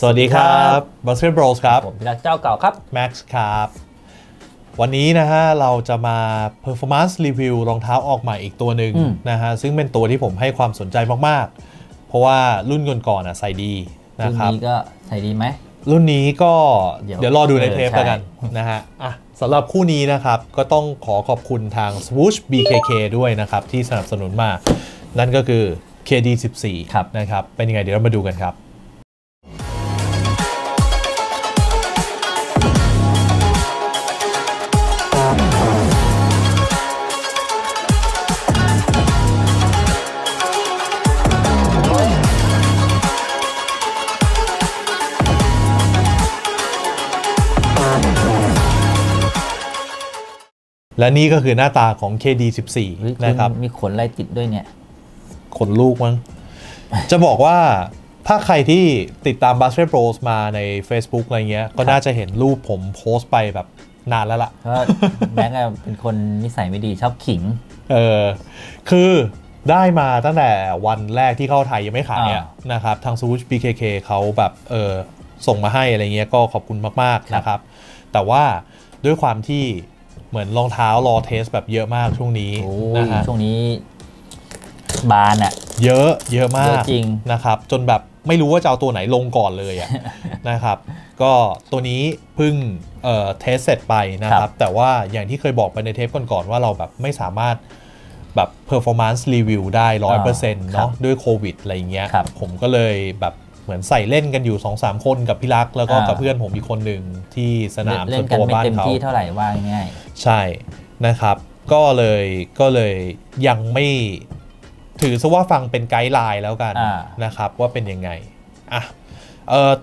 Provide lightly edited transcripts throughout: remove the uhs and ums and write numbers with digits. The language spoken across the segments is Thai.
สวัสดีครับ Basket Bros ครับผมพี่นัทเจ้าเก่าครับ Max ครับวันนี้นะฮะเราจะมา Performance Review รองเท้าออกใหม่อีกตัวหนึ่งนะฮะซึ่งเป็นตัวที่ผมให้ความสนใจมากๆเพราะว่ารุ่นก่อนๆใส่ดีนะครับรุ่นนี้ก็ใส่ดีไหมรุ่นนี้ก็เดี๋ยวรอดูในเทปแล้วกันนะฮะสำหรับคู่นี้นะครับก็ต้องขอบคุณทาง Swoosh BKK ด้วยนะครับที่สนับสนุนมานั่นก็คือ KD14 นะครับเป็นยังไงเดี๋ยวเรามาดูกันครับและนี่ก็คือหน้าตาของ KD14 นะครับมีขนอะไรติดด้วยเนี่ยขนลูกมั้ง จะบอกว่าถ้าใครที่ติดตาม Basket Bros มาใน Facebook อะไรเงี้ยก็น่าจะเห็นรูปผมโพสต์ไปแบบนานแล้วล่ะก็แม็กเป็นคนนิสัยไม่ดีชอบขิงคือได้มาตั้งแต่วันแรกที่เข้าไทยยังไม่ขายนะครับทาง Swoosh BKK เขาแบบส่งมาให้อะไรเงี้ยก็ขอบคุณมากๆนะครับแต่ว่าด้วยความที่เหมือนรองเท้ารอเทสแบบเยอะมากช่วงนี้นะฮะช่วงนี้บานอะเยอะมากจริงนะครับจนแบบไม่รู้ว่าจะเอาตัวไหนลงก่อนเลยอะนะครับก็ตัวนี้เพิ่งเทสเสร็จไปนะครับแต่ว่าอย่างที่เคยบอกไปในเทปก่อนๆว่าเราแบบไม่สามารถแบบ performance review ได้ 100% เนาะด้วยโควิดอะไรเงี้ยผมก็เลยแบบเหมือนใส่เล่นกันอยู่ 2-3 คนกับพี่รักแล้วก็กับเพื่อนผมอีกคนหนึ่งที่สนามส่วนตัวบ้านเขาเล่นกันไม่เต็มที่เท่าไหร่ว่าง่ายใช่นะครับก็เลยยังไม่ถือซะว่าฟังเป็นไกด์ไลน์แล้วกันนะครับว่าเป็นยังไง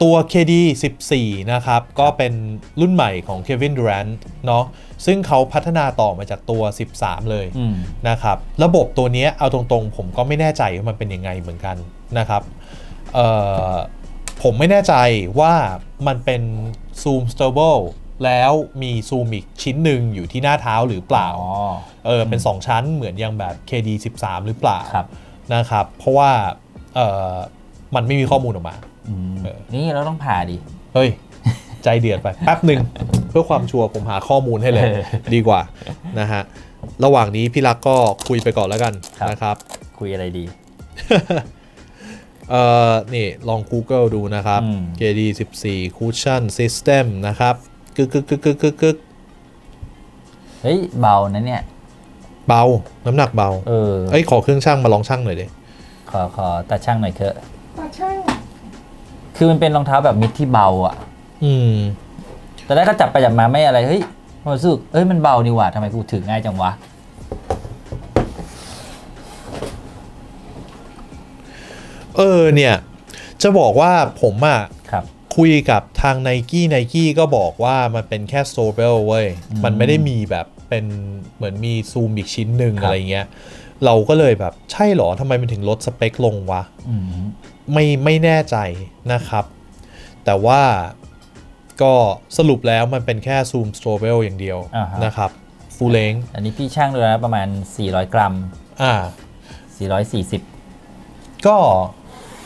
ตัว KD14 นะครับก็เป็นรุ่นใหม่ของเควินดูแรนต์เนาะซึ่งเขาพัฒนาต่อมาจากตัว13เลยนะครับระบบตัวนี้เอาตรงๆผมก็ไม่แน่ใจว่ามันเป็นยังไงเหมือนกันนะครับผมไม่แน่ใจว่ามันเป็นซูมสเตอร์เบิลแล้วมีซูมอีกชิ้นหนึ่งอยู่ที่หน้าเท้าหรือเปล่าเป็น2ชั้นเหมือนอย่างแบบ KD13 หรือเปล่านะครับเพราะว่ามันไม่มีข้อมูลออกมานี่เราต้องผ่าดิเฮ้ยใจเดือดไปแป๊บหนึ่งเพื่อความชัวร์ผมหาข้อมูลให้เลยดีกว่านะฮะระหว่างนี้พี่รักก็คุยไปก่อนแล้วกันนะครับคุยอะไรดีนี่ลอง Google ดูนะครับ KD14 Cushion System นะครับกึกเฮ้ยเบานะเนี่ยเบาน้ำหนักเบาเอ้ยขอเครื่องช่างมาลองช่างหน่อยดิขอตาช่างหน่อยเถอะตาช่างคือมันเป็นรองเท้าแบบมิดที่เบาอ่ะแต่ได้ก็จับไปจับมาไม่อะไรเฮ้ยมันรู้สึกเอ้ยมันเบานี่หว่าทำไมกูถือง่ายจังวะเนี่ยจะบอกว่าผมอะคุยกับทาง Nike ก็บอกว่ามันเป็นแค่โซเบลเว้ยมันไม่ได้มีแบบเป็นเหมือนมีซูมอีกชิ้นหนึ่งอะไรเงี้ยเราก็เลยแบบใช่หรอทำไมมันถึงลดสเปคลงวะไม่แน่ใจนะครับแต่ว่าก็สรุปแล้วมันเป็นแค่ซูมโซเบลอย่างเดียวนะครับฟูลเลงอันนี้พี่ช่างดูนะประมาณ400กรัม440ก็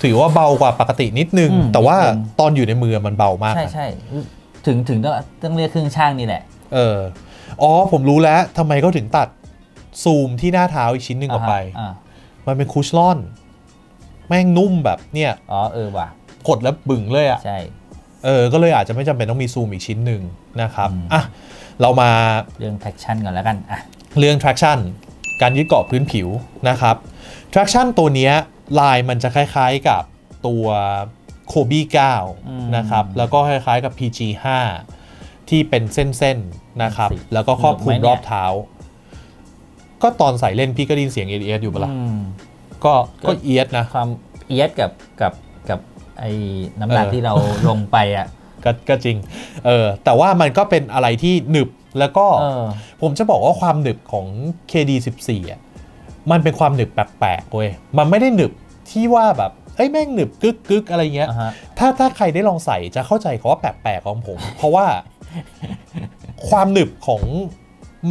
ถือว่าเบากว่าปกตินิดนึงแต่ว่าตอนอยู่ในมือมันเบามากใช่ถึงต้องเรียกเครื่องช่างนี่แหละอ๋อผมรู้แล้วทำไมเขาถึงตัดซูมที่หน้าเท้าอีกชิ้นหนึ่งออกไปมันเป็นคุชชั่นแม่งนุ่มแบบเนี่ยว่ะกดแล้วบึ้งเลยอ่ะใช่ก็เลยอาจจะไม่จำเป็นต้องมีซูมอีกชิ้นหนึ่งนะครับเรามาเรื่อง traction ก่อนแล้วกันเรื่อง traction การยึดเกาะพื้นผิวนะครับ traction ตัวเนี้ยลายมันจะคล้ายๆกับตัวโคบี้9นะครับแล้วก็คล้ายๆกับ PG 5ที่เป็นเส้นๆนะครับแล้วก็ครอบคลุมรอบเท้าก็ตอนใส่เล่นพี่ก็ได้ยินเสียงเอียดอยู่เปล่าก็เอียดนะความเอียดกับไอ้น้ำหนักที่เราลงไปอ่ะก็จริงแต่ว่ามันก็เป็นอะไรที่หนึบแล้วก็ผมจะบอกว่าความหนึบของ KD14 อ่ะมันเป็นความหนึบแปลกๆเว้ยมันไม่ได้หนึบที่ว่าแบบเอ้ยแม่งหนึบกึกอะไรเงี้ยถ้าใครได้ลองใส่จะเข้าใจเขาว่าแปลกๆของผม เพราะว่าความหนึบของ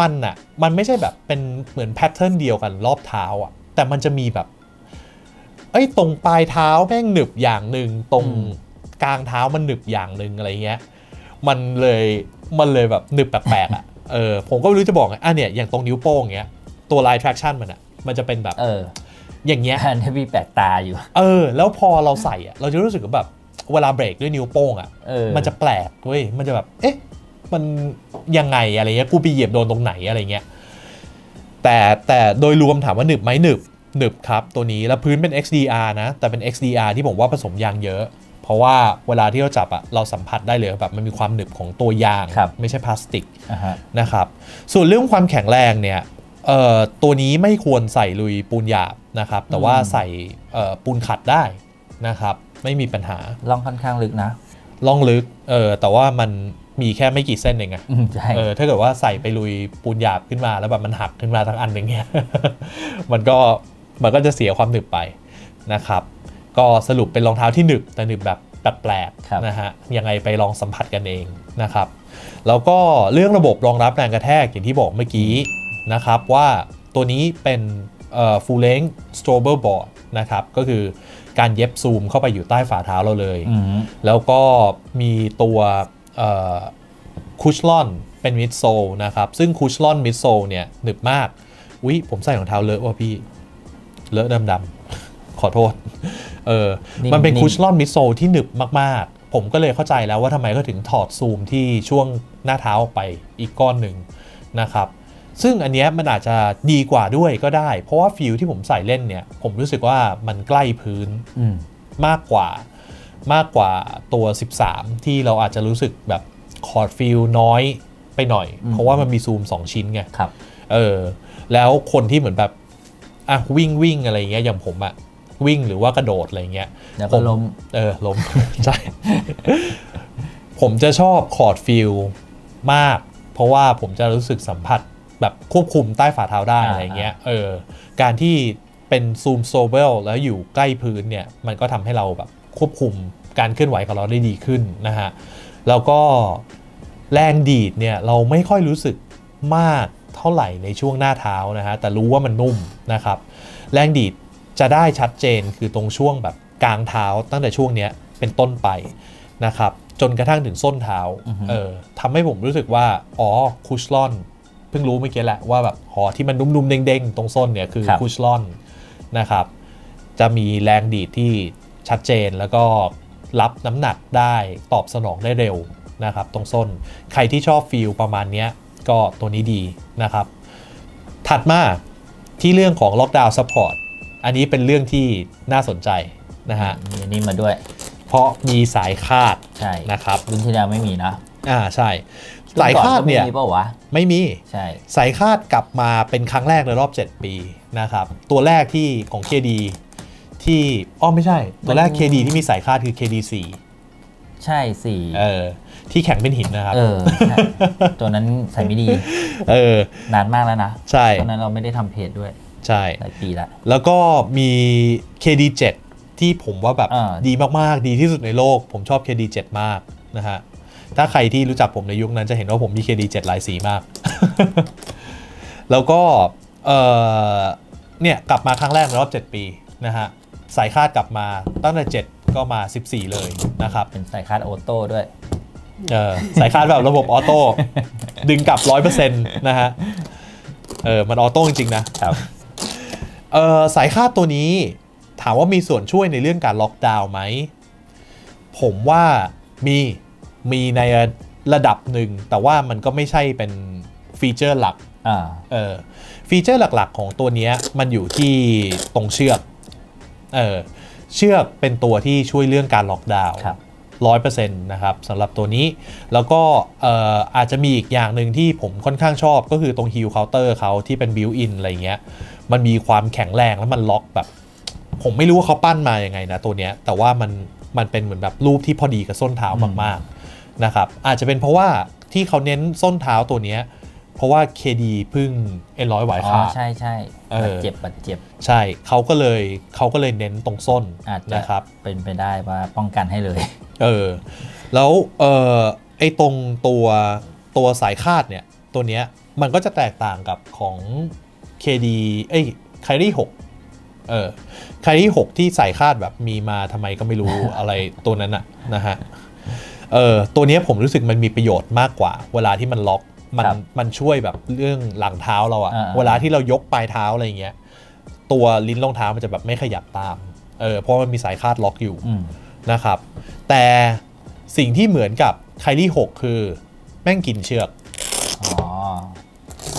มันน่ะมันไม่ใช่แบบเป็นเหมือนแพทเทิร์นเดียวกันรอบเท้าอ่ะแต่มันจะมีแบบเอ้ยตรงปลายเท้าแม่งหนึบอย่างหนึ่งตรง กลางเท้ามันหนึบอย่างหนึ่งอะไรเงี้ยมันเลยแบบหนึบแปลกๆอ่ะผมก็ไม่รู้จะบอกไงเนี่ยอย่างตรงนิ้วโป้งเงี้ยตัวลาย traction มันจะเป็นแบบอย่างเงี้ยมันมีแปลกตาอยู่แล้วพอเราใส่อ่ะเราจะรู้สึกแบบเวลาเบรกด้วยนิ้วโป้งอ่ะมันจะแปลกเว้ยมันจะแบบเอ๊ะมันยังไงอะไรเงี้ยกูไปเหยียบโดนตรงไหนอะไรเงี้ยแต่โดยรวมถามว่าหนึบไหมหนึบครับตัวนี้แล้วพื้นเป็น XDR นะแต่เป็น XDR ที่ผมว่าผสมยางเยอะเพราะว่าเวลาที่เราจับอ่ะเราสัมผัสได้เลยแบบมันมีความหนึบของตัวยางไม่ใช่พลาสติกนะครับส่วนเรื่องความแข็งแรงเนี่ยตัวนี้ไม่ควรใส่ลุยปูนหยาบนะครับแต่ว่าใส่ปูนขัดได้นะครับไม่มีปัญหาล่องค่อนข้างลึกนะล่องลึกแต่ว่ามันมีแค่ไม่กี่เส้นเองไงถ้าเกิดว่าใส่ไปลุยปูนหยาบขึ้นมาแล้วแบบมันหักขึ้นมาทั้งอันอย่างเงี้ย มันก็จะเสียความหนึบไปนะครับก็สรุปเป็นรองเท้าที่หนึบแต่หนึบแบบแปลกๆนะฮะยังไงไปลองสัมผัสกันเองนะครับแล้วก็เรื่องระบบรองรับแรงกระแทกอย่างที่บอกเมื่อกี้นะครับว่าตัวนี้เป็นฟูลเลงสโตรเบอร์บอร์ดนะครับก็คือการเย็บซูมเข้าไปอยู่ใต้ฝ่าเท้าเราเลยแล้วก็มีตัวคุชลอนเป็นมิดโซลนะครับซึ่งคุชลอนมิดโซลเนี่ยหนึบมากอุ๊ยผมใส่รองเท้าเลอะว่ะพี่เลอะดำๆขอโทษมันเป็นคุชลอนมิดโซลที่หนึบมากๆผมก็เลยเข้าใจแล้วว่าทำไมเขาถึงถอดซูมที่ช่วงหน้าเท้าออกไปอีกก้อนหนึ่งนะครับซึ่งอันนี้มันอาจจะดีกว่าด้วยก็ได้เพราะว่าฟีลที่ผมใส่เล่นเนี่ยผมรู้สึกว่ามันใกล้พื้นมากกว่าตัว 13 ที่เราอาจจะรู้สึกแบบคอร์ดฟีลน้อยไปหน่อยเพราะว่ามันมีซูม2ชิ้นไงแล้วคนที่เหมือนแบบวิ่งอะไรเงี้ยอย่างผมอะวิ่งหรือว่ากระโดดอะไรเงี้ยผมล้ม ใช่ผมจะชอบคอร์ดฟีลมากเพราะว่าผมจะรู้สึกสัมผัสแบบควบคุมใต้ฝ่าเท้าได้อะไรเงี้ยการที่เป็นซูมโซเวลแล้วอยู่ใกล้พื้นเนี่ยมันก็ทำให้เราแบบควบคุมการเคลื่อนไหวของเราได้ดีขึ้นนะฮะแล้วก็แรงดีดเนี่ยเราไม่ค่อยรู้สึกมากเท่าไหร่ในช่วงหน้าเท้านะฮะแต่รู้ว่ามันนุ่มนะครับแรงดีดจะได้ชัดเจนคือตรงช่วงแบบกลางเท้าตั้งแต่ช่วงเนี้ยเป็นต้นไปนะครับจนกระทั่งถึงส้นเท้าทำให้ผมรู้สึกว่าคุชลอนเพิ่งรู้เมื่อกี้แหละว่าแบบที่มันนุ่มๆเด้งๆตรงส้นเนี่ยคือคุชลอนนะครับจะมีแรงดีดที่ชัดเจนแล้วก็รับน้ำหนักได้ตอบสนองได้เร็วนะครับตรงส้นใครที่ชอบฟีลประมาณนี้ก็ตัวนี้ดีนะครับถัดมาที่เรื่องของล็อกดาวน์ซัพพอร์ตอันนี้เป็นเรื่องที่น่าสนใจนะฮะมีอันนี้มาด้วยเพราะมีสายคาดใช่นะครับรุ่นที่แล้วไม่มีนะใช่สายคาดเนี่ยไม่มีใช่สายคาดกลับมาเป็นครั้งแรกในรอบ7ปีนะครับตัวแรกที่ของ KD ที่ไม่ใช่ตัวแรก KD ที่มีสายคาดคือ KD4 ใช่4ที่แข็งเป็นหินนะครับตัวนั้นใส่ไม่ดีนานมากแล้วนะใช่ตอนนั้นเราไม่ได้ทำเพจด้วยใช่หลายปีแล้วแล้วก็มี KD7 ที่ผมว่าแบบดีมากๆดีที่สุดในโลกผมชอบ KD7 มากนะฮะถ้าใครที่รู้จักผมในยุคนั้นจะเห็นว่าผมมี KD7 หลายสีมาก แล้วก็เนี่ยกลับมาครั้งแรกในรอบ7ปีนะฮะสายคาดกลับมาตั้งแต่7ก็มา14เลยนะครับเป็นสายคาดออโต้ด้วยสายคาดแบบระบบออโต้ ดึงกลับ 100% นะฮะมันออโต้จริงๆนะครับสายคาดตัวนี้ถามว่ามีส่วนช่วยในเรื่องการล็อกดาวน์ไหมผมว่ามีในระดับหนึ่งแต่ว่ามันก็ไม่ใช่เป็นฟีเจอร์หลักฟีเจอร์หลักๆของตัวนี้มันอยู่ที่ตรงเชือกเป็นตัวที่ช่วยเรื่องการล็อกดาวน์ 100% นะครับสำหรับตัวนี้แล้วก็อาจจะมีอีกอย่างหนึ่งที่ผมค่อนข้างชอบก็คือตรงฮีลเคาน์เตอร์เขาที่เป็นบิวอินอะไรเงี้ยมันมีความแข็งแรงแล้วมันล็อกแบบผมไม่รู้ว่าเขาปั้นมาอย่างไงนะตัวนี้แต่ว่ามันเป็นเหมือนแบบรูปที่พอดีกับส้นเท้ามากๆนะครับอาจจะเป็นเพราะว่าที่เขาเน้นส้นเท้าตัวนี้เพราะว่า KD พึ่งเอ็นร้อยหวายขาใช่บาดเจ็บใช่เขาก็เลยเน้นตรงส้นนะครับเป็นไปได้ว่าป้องกันให้เลยแล้วไอ้ตรงตัวสายคาดเนี่ยตัวนี้มันก็จะแตกต่างกับของ KD Kyrie 6 KD6 ที่ใส่คาดแบบมีมาทำไมก็ไม่รู้ อะไรตัวนั้นอะนะฮะตัวนี้ผมรู้สึกมันมีประโยชน์มากกว่าเวลาที่มันล็อกมันช่วยแบบเรื่องหลังเท้าเราอะเวลาที่เรายกปลายเท้าอะไรอย่างเงี้ยตัวลิ้นรองเท้ามันจะแบบไม่ขยับตามเพราะมันมีสายคาดล็อกอยู่นะครับแต่สิ่งที่เหมือนกับKyrie 6คือแม่งกินเชือก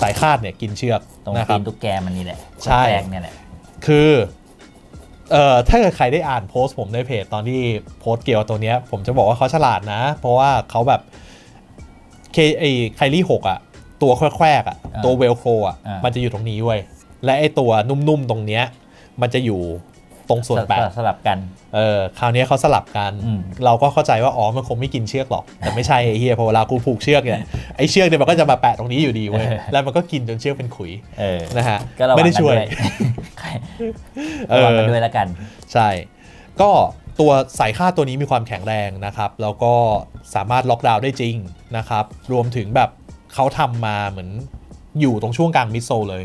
สายคาดเนี่ยกินเชือกตรงตีนตุ๊กแกมันนี่แหละใช่เนี่ยแหละคือถ้าเกิดใครได้อ่านโพสต์ผมในเพจตอนที่โพสต์เกี่ยวตัวเนี้ยผมจะบอกว่าเขาฉลาดนะเพราะว่าเขาแบบKyrie 6อ่ะตัวแควกอ่ะตัวเวลโครอ่ะมันจะอยู่ตรงนี้เว้ยและไอตัวนุ่มๆตรงเนี้ยมันจะอยู่ตรงส่วนแปดสลับกันคราวนี้เขาสลับกันเราก็เข้าใจว่าอ๋อมันคงไม่กินเชือกหรอกแต่ไม่ใช่ไอ้เฮียพอเวลากูผูกเชือกเนี่ยไอ้เชือกเนี่ยมันก็จะมาแปะตรงนี้อยู่ดีเว้ยแล้วมันก็กินจนเชือกเป็นขุยนะฮะไม่ได้ช่วยมันด้วยละกันใช่ก็ตัวสายคาดตัวนี้มีความแข็งแรงนะครับแล้วก็สามารถล็อกดาวน์ได้จริงนะครับรวมถึงแบบเขาทำมาเหมือนอยู่ตรงช่วงกลางมิดโซลเลย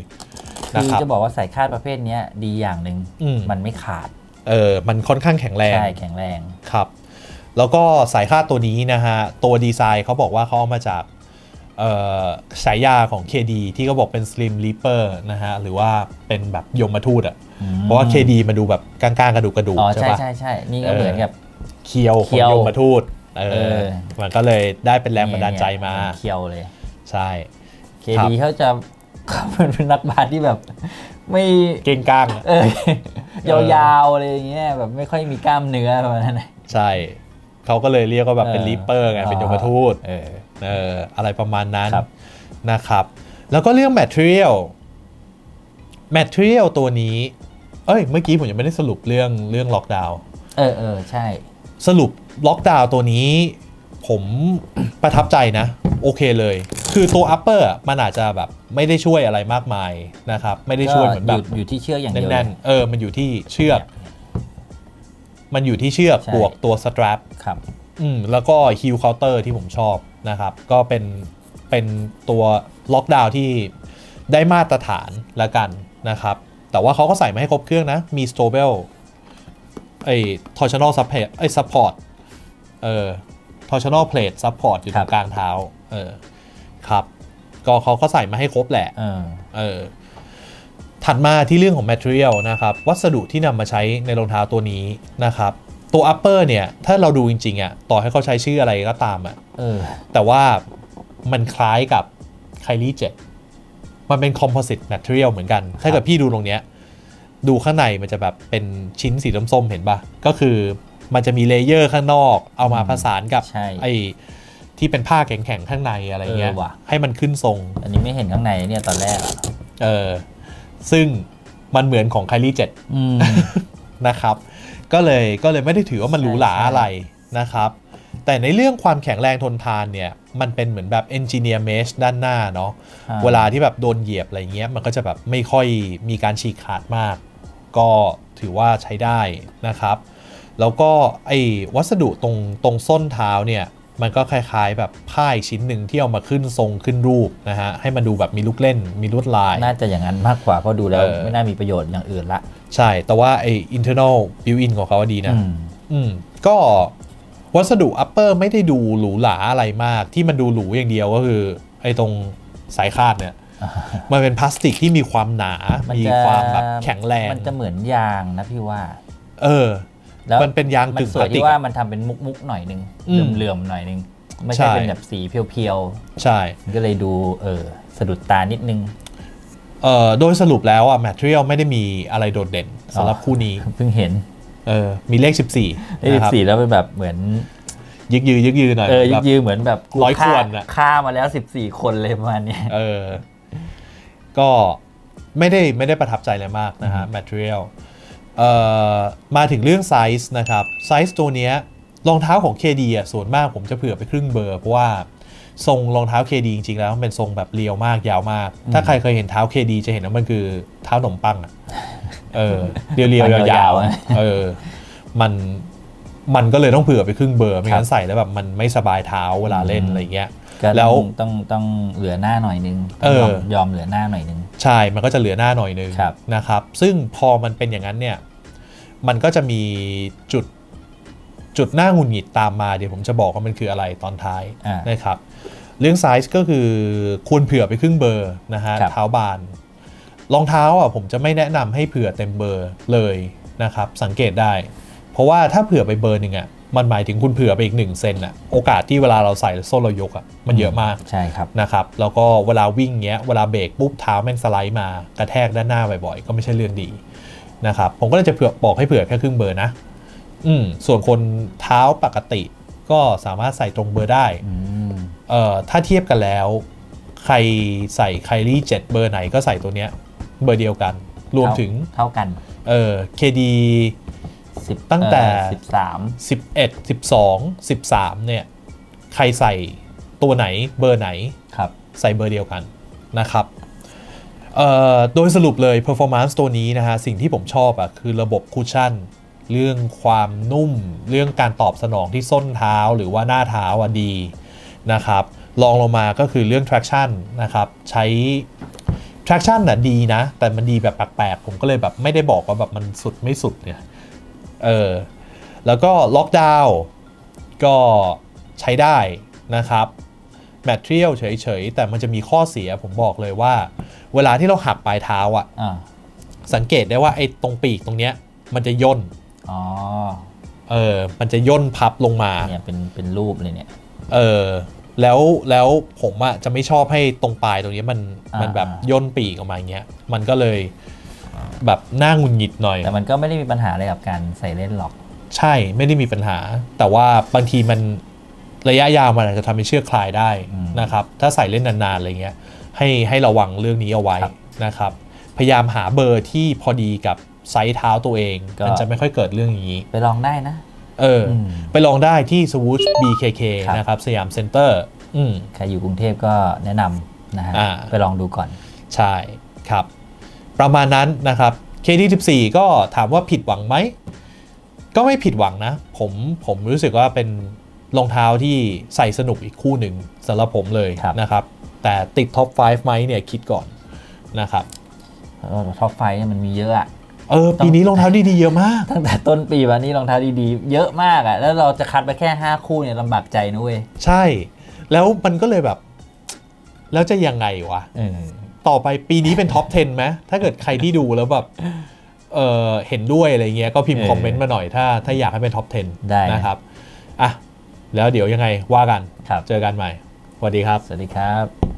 คือจะบอกว่าสายคาดประเภทนี้ดีอย่างหนึ่งมันไม่ขาดมันค่อนข้างแข็งแรงใช่แข็งแรงครับแล้วก็สายคาดตัวนี้นะฮะตัวดีไซน์เขาบอกว่าเขาเอามาจากฉายาของ KD ที่เขาบอกเป็น Slim Reaper นะฮะหรือว่าเป็นแบบยมทูตอ่ะเพราะว่า KD มาดูแบบก้างๆกระดูกกระดูกใช่ปะใช่นี่ก็เหมือนกับเคียวของยมทูตมันก็เลยได้เป็นแรงบันดาลใจมาเคียวเลยใช่ KD เขาจะเป็นนักบาสที่แบบไม่เก่งกล้างยาวๆอะไรอย่างเงี้ยแบบไม่ค่อยมีกล้ามเนื้อประมาณนั้นใช่เขาก็เลยเรียกว่าแบบเป็นรีปเปอร์ไงเป็นยมทูตอะไรประมาณนั้นนะครับแล้วก็เรื่องแมทเทอเรียลตัวนี้เมื่อกี้ผมยังไม่ได้สรุปเรื่องล็อกดาวน์ใช่สรุปล็อกดาวน์ตัวนี้ผมประทับใจนะโอเคเลยคือตัวอัปเปอร์มันอาจจะแบบไม่ได้ช่วยอะไรมากมายนะครับไม่ได้ช่วยเหมือนแบบอยู่ที่เชือกอย่างเดียวแน่นๆมันอยู่ที่เชือกบวกตัวสตรัปครับแล้วก็ฮิลเคาน์เตอร์ที่ผมชอบนะครับก็เป็นตัวล็อกดาวน์ที่ได้มาตรฐานละกันนะครับแต่ว่าเขาก็ใส่มาให้ครบเครื่องนะมีสโตเบลTorsional Support Torsional Plate Support อยู่ตรงกลางเท้าครับก็เขาก็ใส่มาให้ครบแหละถัดมาที่เรื่องของ Material นะครับวัสดุที่นำมาใช้ในรองเท้าตัวนี้นะครับตัว Upper เนี่ยถ้าเราดูจริงๆต่อให้เขาใช้ชื่ออะไรก็ตามแต่ว่ามันคล้ายกับ Kyrie 7มันเป็น Composite Material เหมือนกันถ้าเกิดพี่ดูตรงเนี้ยดูข้างในมันจะแบบเป็นชิ้นสีส้มๆเห็นป่ะก็คือมันจะมีเลเยอร์ข้างนอกเอามาผสานกับไอ้ที่เป็นผ้าแข็งๆข้างในอะไรเงี้ยให้มันขึ้นทรงอันนี้ไม่เห็นข้างในเนี่ยตอนแรกซึ่งมันเหมือนของ Kyrie 7 นะครับก็เลยไม่ได้ถือว่ามันหรูหราอะไรนะครับแต่ในเรื่องความแข็งแรงทนทานเนี่ยมันเป็นเหมือนแบบ engineer mesh ด้านหน้าเนาะเวลาที่แบบโดนเหยียบอะไรเงี้ยมันก็จะแบบไม่ค่อยมีการฉีกขาดมากก็ถือว่าใช้ได้นะครับแล้วก็ไอ้วัสดุตรงส้นเท้าเนี่ยมันก็คล้ายๆแบบผ้าชิ้นหนึ่งที่เอามาขึ้นทรงขึ้นรูปนะฮะให้มันดูแบบมีลูกเล่นมีลวดลายน่าจะอย่างนั้นมากกว่าเพราะดูแล้วไม่น่ามีประโยชน์อย่างอื่นละใช่แต่ว่าไอ้ internal built in ของเขาดีนะก็วัสดุ upper ไม่ได้ดูหรูหราอะไรมากที่มันดูหรูอย่างเดียวก็คือไอ้ตรงสายคาดเนี่ยมันเป็นพลาสติกที่มีความหนามีความแบบแข็งแรงมันจะเหมือนยางนะพี่ว่าแล้วมันเป็นยางกึ่งพลาสติกที่ว่ามันทำเป็นมุกๆหน่อยนึงเหลื่อมๆหน่อยนึงไม่ใช่เป็นแบบสีเพียวๆใช่ก็เลยดูสะดุดตานิดนึงโดยสรุปแล้วแมทเทียลไม่ได้มีอะไรโดดเด่นสำหรับคู่นี้เพิ่งเห็นมีเลข14นะครับ14แล้วเป็นแบบเหมือนยึกยือหน่อยยึกยือเหมือนแบบร้อยคนฆ่ามาแล้ว14คนเลยประมาณนี้ก็ไม่ได้ประทับใจเลยมากนะฮะแมทเทียลมาถึงเรื่องไซส์นะครับไซส์ตัวเนี้ยรองเท้าของ KD ส่วนมากผมจะเผื่อไปครึ่งเบอร์เพราะว่าทรงรองเท้า KD จริงๆแล้วมันเป็นทรงแบบเรียวมากยาวมากถ้าใครเคยเห็นเท้า KD จะเห็นว่ามันคือเท้าหนมปังเรียวๆยาวๆมัน มันก็เลยต้องเผื่อไปครึ่งเบอร์ไม่งั้นใส่แล้วแบบมันไม่สบายเท้าเวลาเล่นอะไรเงี้ยแล้วต้องเหลือหน้าหน่อยนึงยอมเหลือหน้าหน่อยนึงใช่มันก็จะเหลือหน้าหน่อยนึงนะครับซึ่งพอมันเป็นอย่างนั้นเนี่ยมันก็จะมีจุดหน้าหงุดหงิดตามมาเดี๋ยวผมจะบอกว่ามันคืออะไรตอนท้ายนะครับเรื่องไซส์ก็คือควรเผื่อไปครึ่งเบอร์นะฮะเท้าบานรองเท้าอ่ะผมจะไม่แนะนำให้เผื่อเต็มเบอร์เลยนะครับสังเกตได้เพราะว่าถ้าเผื่อไปเบอร์หนึ่งอ่ะมันหมายถึงคุณเผื่อไปอีก1เซนอ่ะโอกาสที่เวลาเราใส่ส้นเรายกอ่ะมันเยอะมากใช่ครับนะครับแล้วก็เวลาวิ่งเงี้ยเวลาเบรกปุ๊บเท้าแม่งสไลด์มากระแทกด้านหน้าบ่อยๆก็ไม่ใช่เรื่องดีนะครับผมก็เลยจะเผื่อบอกให้เผื่อแค่ครึ่งเบอร์นะส่วนคนเท้าปกติก็สามารถใส่ตรงเบอร์ได้ถ้าเทียบกันแล้วใครใส่Kyrie 7เบอร์ไหนก็ใส่ตัวเนี้ยเบอร์เดียวกันรวมถึงเท่ากันKD 10ตั้งแต่13 11 12 13เนี่ยใครใส่ตัวไหนเบอร์ไหนครับใส่เบอร์เดียวกันนะครับโดยสรุปเลย performance ตัวนี้นะฮะสิ่งที่ผมชอบอ่ะคือระบบคูชั่นเรื่องความนุ่มเรื่องการตอบสนองที่ส้นเท้าหรือว่าหน้าเท้าอ่ะดีนะครับลองลงมาก็คือเรื่อง traction นะครับใช้ traction น่ะดีนะแต่มันดีแบบแปลกๆผมก็เลยแบบไม่ได้บอกว่าแบบมันสุดไม่สุดเนี่ยแล้วก็ล็อกดาวน์ก็ใช้ได้นะครับmaterial เฉยๆแต่มันจะมีข้อเสียผมบอกเลยว่าเวลาที่เราหักปลายเท้าอ่ะสังเกตได้ว่าไอ้ตรงปีกตรงเนี้ยมันจะย่นมันจะย่นพับลงมาเนี่ยเป็นรูปเลยเนี่ยแล้วผมอ่ะจะไม่ชอบให้ตรงปลายตรงนี้มันแบบย่นปีกออกมาอย่างเงี้ยมันก็เลยแบบน่าหงุดหงิดหน่อยแต่มันก็ไม่ได้มีปัญหาอะไรกับการใส่เล่นหรอกใช่ไม่ได้มีปัญหาแต่ว่าบางทีมันระยะยาวมันอาจจะทำให้เชือกคลายได้นะครับถ้าใส่เล่นนานๆอะไรเงี้ยให้ระวังเรื่องนี้เอาไว้นะครับพยายามหาเบอร์ที่พอดีกับไซส์เท้าตัวเองมันจะไม่ค่อยเกิดเรื่องอย่างนี้ไปลองได้นะไปลองได้ที่ Swoosh BKK นะครับสยามเซ็นเตอร์ใครอยู่กรุงเทพก็แนะนำนะฮะไปลองดูก่อนใช่ครับประมาณนั้นนะครับ KD14 ก็ถามว่าผิดหวังไหมก็ไม่ผิดหวังนะผมรู้สึกว่าเป็นรองเท้าที่ใส่สนุกอีกคู่หนึ่งสำหรับผมเลยนะครับแต่ติดท็อป 5 ไหมเนี่ยคิดก่อนนะครับท็อป 5 เนี่ยมันมีเยอะปีนี้รองเท้าดีๆเยอะมากตั้งแต่ต้นปีมานี้รองเท้าดีๆเยอะมากอ่ะแล้วเราจะคัดไปแค่5คู่เนี่ยลำบากใจนุ้ยใช่แล้วมันก็เลยแบบแล้วจะยังไงวะต่อไปปีนี้เป็นท็อป 10 ไหมถ้าเกิดใครที่ดูแล้วแบบเห็นด้วยอะไรเงี้ยก็พิมพ์คอมเมนต์มาหน่อยถ้าอยากให้เป็นท็อป 10 ได้นะครับแล้วเดี๋ยวยังไงว่ากันเจอกันใหม่สวัสดีครับ